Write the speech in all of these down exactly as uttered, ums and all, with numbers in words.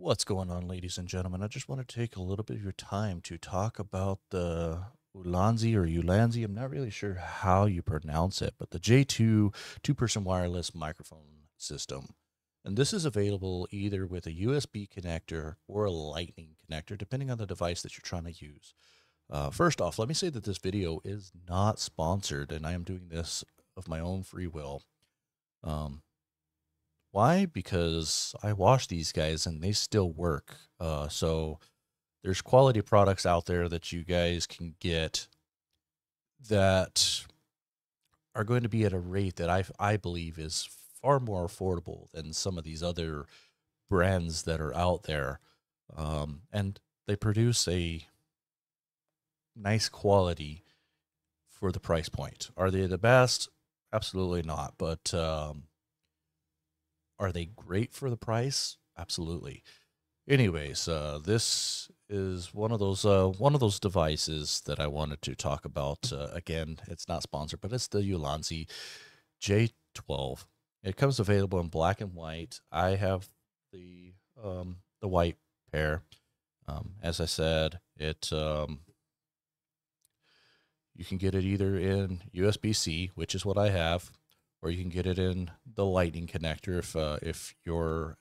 What's going on, ladies and gentlemen? I just want to take a little bit of your time to talk about the Ulanzi or Ulanzi. I'm not really sure how you pronounce it, but the J two two-person wireless microphone system. And this is available either with a U S B connector or a Lightning connector, depending on the device that you're trying to use. Uh, first off, let me say that this video is not sponsored, and I am doing this of my own free will. Um, Why? Because I wash these guys and they still work. Uh, so there's quality products out there that you guys can get that are going to be at a rate that I, I believe is far more affordable than some of these other brands that are out there. Um, and they produce a nice quality for the price point. Are they the best? Absolutely not. But, um, are they great for the price? Absolutely. Anyways, uh, this is one of those uh, one of those devices that I wanted to talk about. Uh, again, it's not sponsored, but it's the Ulanzi J twelve. It comes available in black and white. I have the um, the white pair. Um, as I said, it um, you can get it either in U S B C, which is what I have, or you can get it in the Lightning connector if uh, if you're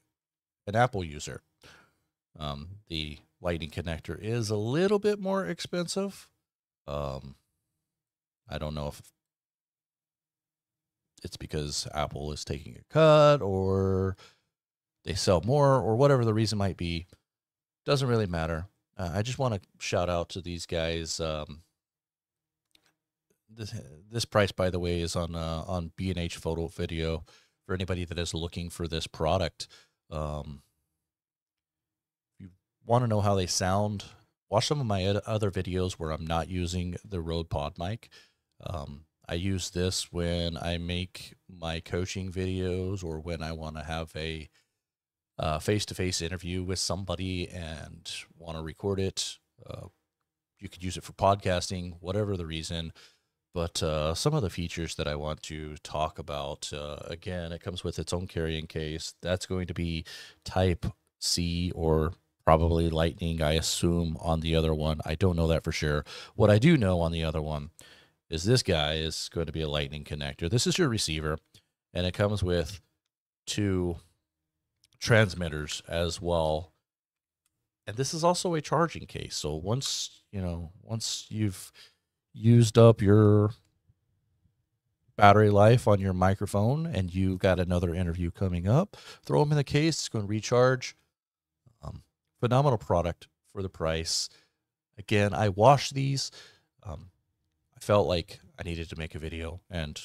an Apple user. Um, the Lightning connector is a little bit more expensive. Um, I don't know if it's because Apple is taking a cut or they sell more or whatever the reason might be. Doesn't really matter. Uh, I just want to shout out to these guys. Um, This, this price, by the way, is on uh, on B and H Photo Video for anybody that is looking for this product. Um, if you want to know how they sound, watch some of my other videos where I'm not using the Rode pod mic. Um, I use this when I make my coaching videos or when I want to have a uh, face-to-face interview with somebody and want to record it. Uh, you could use it for podcasting, whatever the reason. But uh, some of the features that I want to talk about, uh, again, it comes with its own carrying case. That's going to be Type C or probably Lightning, I assume, on the other one. I don't know that for sure. What I do know on the other one is this guy is going to be a Lightning connector. This is your receiver, and it comes with two transmitters as well. And this is also a charging case. So once, you know, once you've used up your battery life on your microphone and you got another interview coming up, throw them in the case. It's going to recharge. Um, phenomenal product for the price. Again, I washed these. Um, I felt like I needed to make a video, and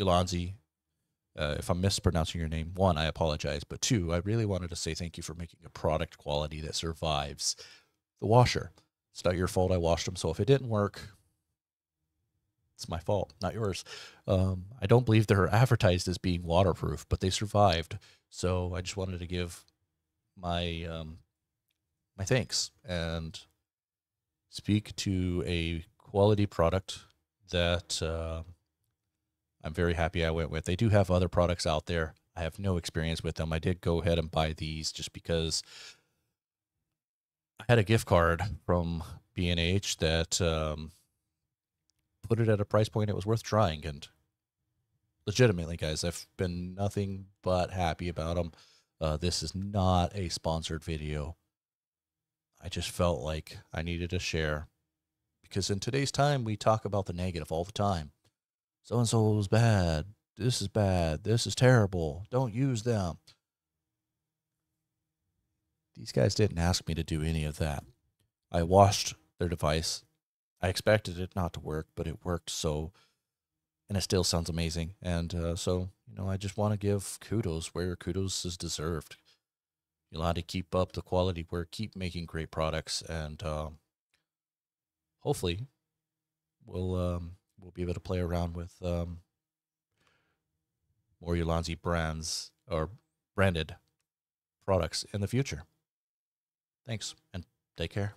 Ulanzi, uh, if I'm mispronouncing your name, one, I apologize, but two, I really wanted to say thank you for making a product quality that survives the washer. It's not your fault I washed them, so if it didn't work, it's my fault, not yours. Um, I don't believe they're advertised as being waterproof, but they survived. So I just wanted to give my um, my thanks and speak to a quality product that uh, I'm very happy I went with. They do have other products out there. I have no experience with them. I did go ahead and buy these just because I had a gift card from B and H that um, put it at a price point it was worth trying, and legitimately, guys, I've been nothing but happy about them. Uh, this is not a sponsored video. I just felt like I needed to share, because in today's time, we talk about the negative all the time. So-and-so is bad. This is bad. This is terrible. Don't use them. These guys didn't ask me to do any of that. I washed their device. I expected it not to work, but it worked, so, and it still sounds amazing. And uh, so, you know, I just want to give kudos where kudos is deserved. You'll have to keep up the quality work, keep making great products, and um, hopefully we'll, um, we'll be able to play around with um, more Ulanzi brands or branded products in the future. Thanks, and take care.